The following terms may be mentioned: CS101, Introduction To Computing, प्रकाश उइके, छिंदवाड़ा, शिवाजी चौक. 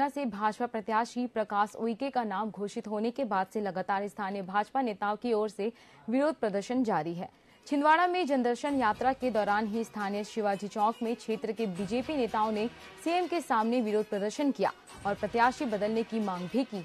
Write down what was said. ऊना से भाजपा प्रत्याशी प्रकाश उइके का नाम घोषित होने के बाद से लगातार स्थानीय भाजपा नेताओं की ओर से विरोध प्रदर्शन जारी है। छिंदवाड़ा में जनदर्शन यात्रा के दौरान ही स्थानीय शिवाजी चौक में क्षेत्र के बीजेपी नेताओं ने सीएम के सामने विरोध प्रदर्शन किया और प्रत्याशी बदलने की मांग भी की।